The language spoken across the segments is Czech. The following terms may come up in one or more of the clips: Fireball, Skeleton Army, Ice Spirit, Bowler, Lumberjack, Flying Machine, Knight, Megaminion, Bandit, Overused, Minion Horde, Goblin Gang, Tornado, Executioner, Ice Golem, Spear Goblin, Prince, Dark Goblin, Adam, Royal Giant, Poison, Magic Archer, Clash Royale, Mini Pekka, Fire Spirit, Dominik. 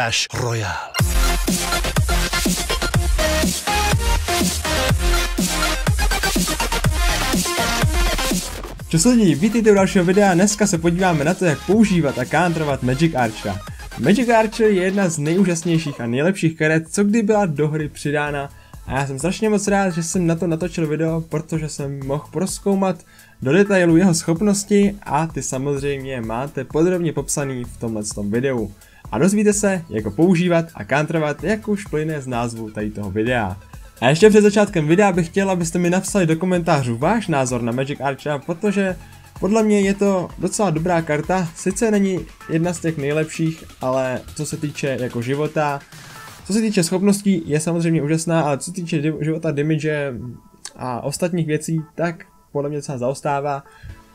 Clash Royale. Čus lidi, vítejte u dalšího videa. Dneska se podíváme na to, jak používat a counterovat Magic Archera. Magic Archer je jedna z nejúžasnějších a nejlepších karet, co kdy byla do hry přidána. A já jsem strašně moc rád, že jsem na to natočil video, protože jsem mohl prozkoumat do detailu jeho schopnosti a ty samozřejmě máte podrobně popsaný v tomhletom videu. A dozvíte se, jak ho používat a counterovat, jak už plyne z názvu tady toho videa. A ještě před začátkem videa bych chtěl, abyste mi napsali do komentářů váš názor na Magic Archera, protože podle mě je to docela dobrá karta, sice není jedna z těch nejlepších, ale co se týče jako života, co se týče schopností, je samozřejmě úžasná, ale co se týče života, damage a ostatních věcí, tak podle mě docela zaostává.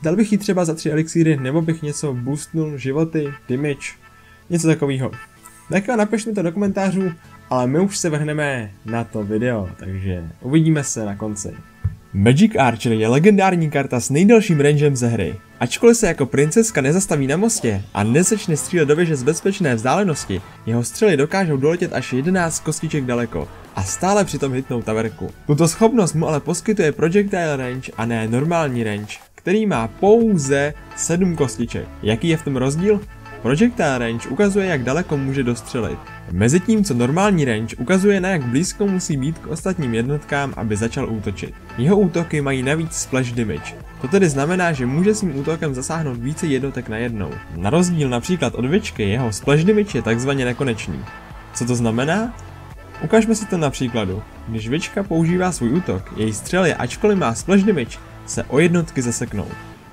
Dal bych ji třeba za 3 elixíry, nebo bych něco boostnul, životy, damage, něco takového. Tak jo, napište mi to do komentářů, ale my už se vrhneme na to video, takže uvidíme se na konci. Magic Archer je legendární karta s nejdelším rangem ze hry. Ačkoliv se jako princeska nezastaví na mostě a nezačne střílet do věže z bezpečné vzdálenosti, jeho střely dokážou doletět až 11 kostiček daleko a stále přitom hitnou taverku. Tuto schopnost mu ale poskytuje projectile range a ne normální range, který má pouze 7 kostiček. Jaký je v tom rozdíl? Projectile range ukazuje, jak daleko může dostřelit. Mezitím, co normální range ukazuje, na jak blízko musí být k ostatním jednotkám, aby začal útočit. Jeho útoky mají navíc splash damage. To tedy znamená, že může svým útokem zasáhnout více jednotek najednou. Na rozdíl například od Vyčky, jeho splash damage je takzvaně nekonečný. Co to znamená? Ukažme si to na příkladu. Když Vyčka používá svůj útok, její střely, ačkoliv má splash damage, se o jednotky zaseknou.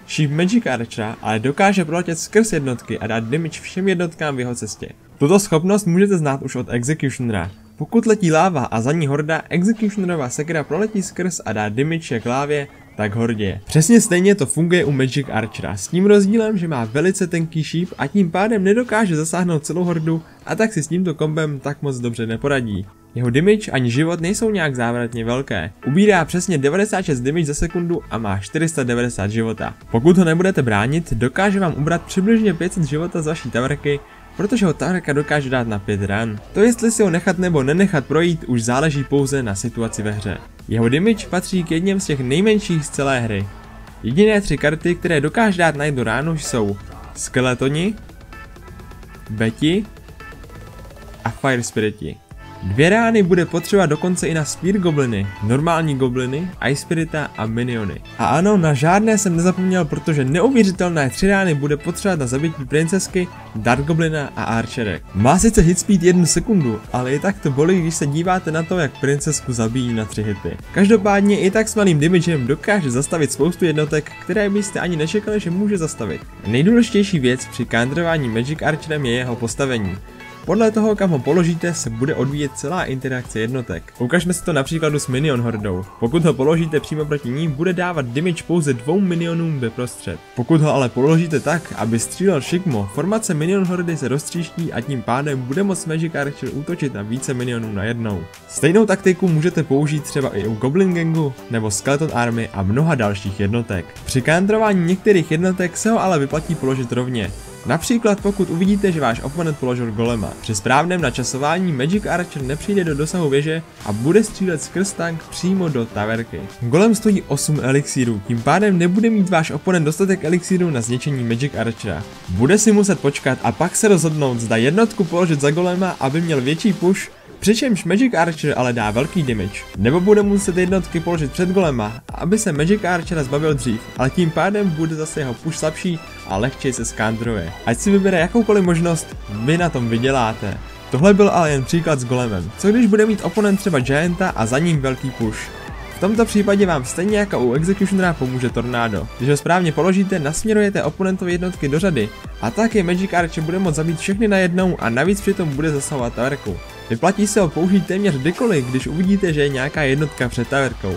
Šíp Magic Archera ale dokáže proletět skrz jednotky a dát damage všem jednotkám v jeho cestě. Tuto schopnost můžete znát už od Executionera. Pokud letí láva a za ní horda, Executionerova sekera proletí skrz a dá damage jak lávě, tak hordě. Přesně stejně to funguje u Magic Archera, s tím rozdílem, že má velice tenký šíp a tím pádem nedokáže zasáhnout celou hordu a tak si s tímto kombem tak moc dobře neporadí. Jeho damage ani život nejsou nějak závratně velké. Ubírá přesně 96 damage za sekundu a má 490 života. Pokud ho nebudete bránit, dokáže vám ubrat přibližně 500 života z vaší taverky, protože ho taverka dokáže dát na 5 ran. To jestli si ho nechat nebo nenechat projít už záleží pouze na situaci ve hře. Jeho damage patří k jedním z těch nejmenších z celé hry. Jediné 3 karty, které dokáže dát na jednu ránu, jsou Skeletoni, Beti a Fire Spiriti. 2 rány bude potřeba dokonce i na Spear Gobliny, normální gobliny, Ice Spirita a Miniony. A ano, na žádné jsem nezapomněl, protože neuvěřitelné 3 rány bude potřeba na zabití princesky, Dark Goblina a Archerek. Má sice hit speed 1 sekundu, ale i tak to bolí, když se díváte na to, jak princesku zabíjí na 3 hity. Každopádně i tak s malým damagem dokáže zastavit spoustu jednotek, které byste ani nečekali, že může zastavit. Nejdůležitější věc při counterování Magic Archerem je jeho postavení. Podle toho, kam ho položíte, se bude odvíjet celá interakce jednotek. Ukažme si to na příkladu s Minion Hordou. Pokud ho položíte přímo proti ní, bude dávat damage pouze 2 minionům veprostřed. Pokud ho ale položíte tak, aby střílel šikmo, formace Minion Hordy se roztříští a tím pádem bude moct Magic Archer útočit na více minionů najednou. Stejnou taktiku můžete použít třeba i u Goblin Gangu nebo Skeleton Army a mnoha dalších jednotek. Při counterování některých jednotek se ho ale vyplatí položit rovně. Například pokud uvidíte, že váš oponent položil golema. Při správném načasování Magic Archer nepřijde do dosahu věže a bude střílet skrz tank přímo do taverky. Golem stojí 8 elixírů, tím pádem nebude mít váš oponent dostatek elixírů na zničení Magic Archera. Bude si muset počkat a pak se rozhodnout, zda jednotku položit za golema, aby měl větší push, přičemž Magic Archer ale dá velký damage. Nebo bude muset jednotky položit před golema, aby se Magic Archera zbavil dřív, ale tím pádem bude zase jeho push slabší a lehčej se skantruje. Ať si vybere jakoukoliv možnost, vy na tom vyděláte. Tohle byl ale jen příklad s golemem. Co když bude mít oponent třeba Gianta a za ním velký push? V tomto případě vám stejně jako u Executionera pomůže Tornado. Když ho správně položíte, nasměrujete oponentové jednotky do řady a tak je Magic Archer bude moct zabít všechny najednou a navíc přitom bude zasahovat taverku. Vyplatí se ho použít téměř kdykoliv, když uvidíte, že je nějaká jednotka před taverkou.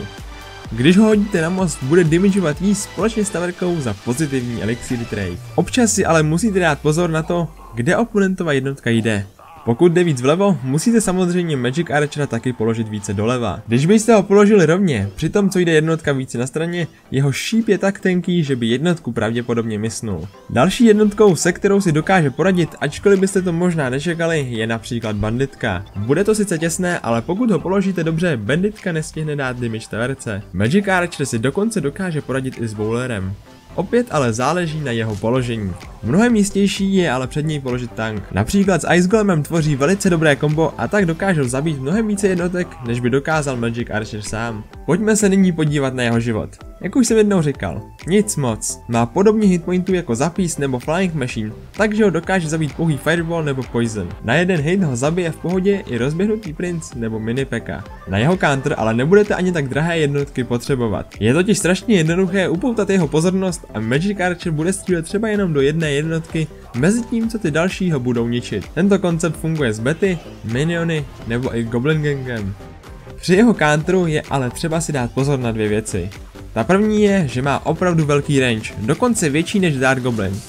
Když ho hodíte na most, bude damageovat jí společně s taverkou za pozitivní elixir trade. Občas si ale musíte dát pozor na to, kde oponentová jednotka jde. Pokud jde víc vlevo, musíte samozřejmě Magic Archera taky položit více doleva. Když byste ho položili rovně, při tom co jde jednotka více na straně, jeho šíp je tak tenký, že by jednotku pravděpodobně misnul. Další jednotkou, se kterou si dokáže poradit, ačkoliv byste to možná nečekali, je například Banditka. Bude to sice těsné, ale pokud ho položíte dobře, Banditka nestihne dát damage teverce. Magic Archer si dokonce dokáže poradit i s Bowlerem. Opět ale záleží na jeho položení. Mnohem jistější je ale před něj položit tank. Například s Ice Golemem tvoří velice dobré kombo a tak dokážou zabít mnohem více jednotek, než by dokázal Magic Archer sám. Pojďme se nyní podívat na jeho život. Jak už jsem jednou říkal, nic moc. Má podobně hitpointů jako Zapis nebo Flying Machine, takže ho dokáže zabít pouhý Fireball nebo Poison. Na jeden hit ho zabije v pohodě i rozběhnutý Prince nebo Mini Pekka. Na jeho counter ale nebudete ani tak drahé jednotky potřebovat. Je totiž strašně jednoduché upoutat jeho pozornost a Magic Archer bude střílet třeba jenom do jedné jednotky, mezi tím co ty další ho budou ničit. Tento koncept funguje s bety, miniony nebo i Goblin Gangem. Při jeho counteru je ale třeba si dát pozor na dvě věci. Ta první je, že má opravdu velký range, dokonce větší než Dark Goblin.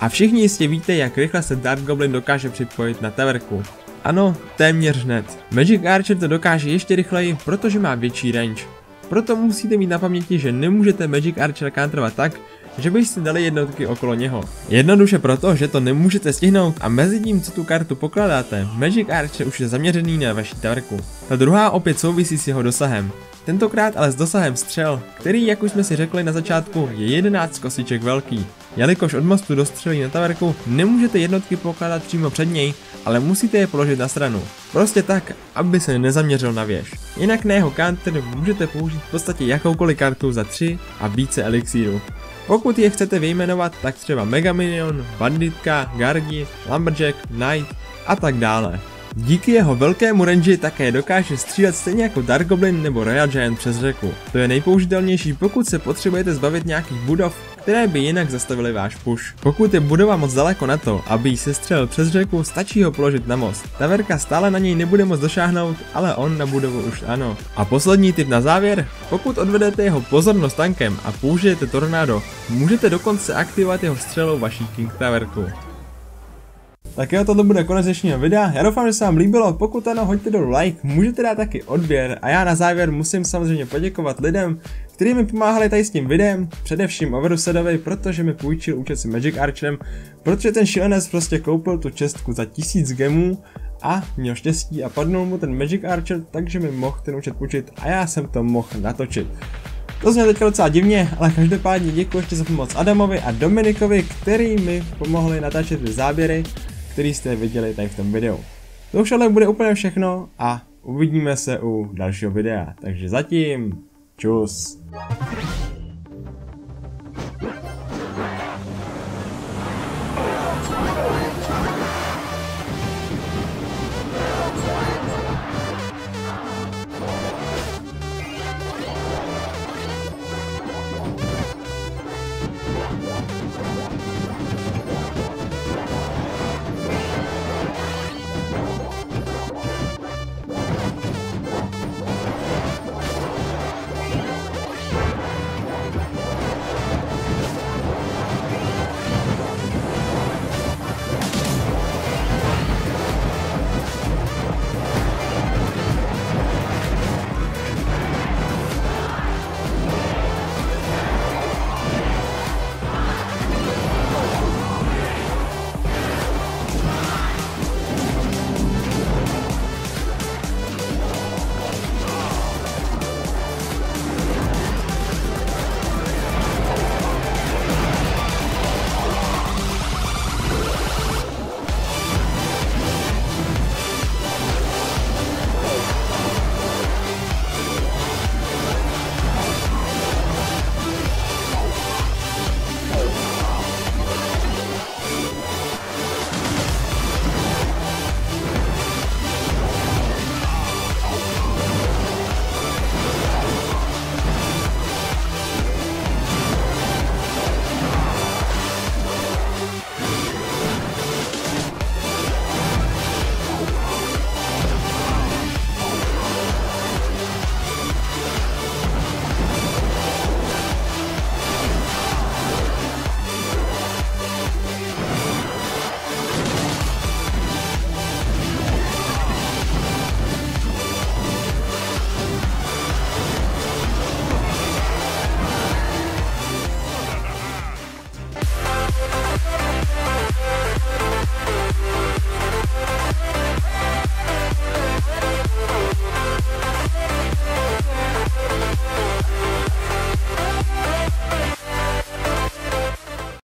A všichni jistě víte, jak rychle se Dark Goblin dokáže připojit na teverku. Ano, téměř hned. Magic Archer to dokáže ještě rychleji, protože má větší range. Proto musíte mít na paměti, že nemůžete Magic Archer counterovat tak, že byste dali jednotky okolo něho. Jednoduše proto, že to nemůžete stihnout a mezi tím, co tu kartu pokládáte, Magic Archer už je zaměřený na vaši teverku. Ta druhá opět souvisí s jeho dosahem. Tentokrát ale s dosahem střel, který, jak už jsme si řekli na začátku, je 11 kosiček velký. Jelikož od mostu dostřelí na taverku, nemůžete jednotky pokládat přímo před něj, ale musíte je položit na stranu. Prostě tak, aby se nezaměřil na věž. Jinak na jeho counter můžete použít v podstatě jakoukoliv kartu za 3 a více elixírů. Pokud je chcete vyjmenovat, tak třeba Megaminion, Banditka, Gargi, Lumberjack, Knight a tak dále. Díky jeho velkému range také dokáže střílet stejně jako Dark Goblin nebo Royal Giant přes řeku. To je nejpoužitelnější, pokud se potřebujete zbavit nějakých budov, které by jinak zastavily váš push. Pokud je budova moc daleko na to, aby ji sestřelil přes řeku, stačí ho položit na most. Taverka stále na něj nebude moc došáhnout, ale on na budovu už ano. A poslední tip na závěr, pokud odvedete jeho pozornost tankem a použijete tornádo, můžete dokonce aktivovat jeho střelou vaší King Taverku. Tak jo, tohle bude konec dnešního videa, já doufám, že se vám líbilo, pokud ano, hoďte dolů like, můžete dát taky odběr a já na závěr musím samozřejmě poděkovat lidem, kteří mi pomáhali tady s tím videem, především Overusedovi, protože mi půjčil účet s Magic Archerem, protože ten šílenec prostě koupil tu čestku za 1000 gemů a měl štěstí a padnul mu ten Magic Archer, takže mi mohl ten účet půjčit a já jsem to mohl natočit. To znělo teďka docela divně, ale každopádně děkuji ještě za pomoc Adamovi a Dominikovi, který mi pomohli natáčet ty záběry, který jste viděli tady v tom videu. To už ale bude úplně všechno a uvidíme se u dalšího videa. Takže zatím, čus.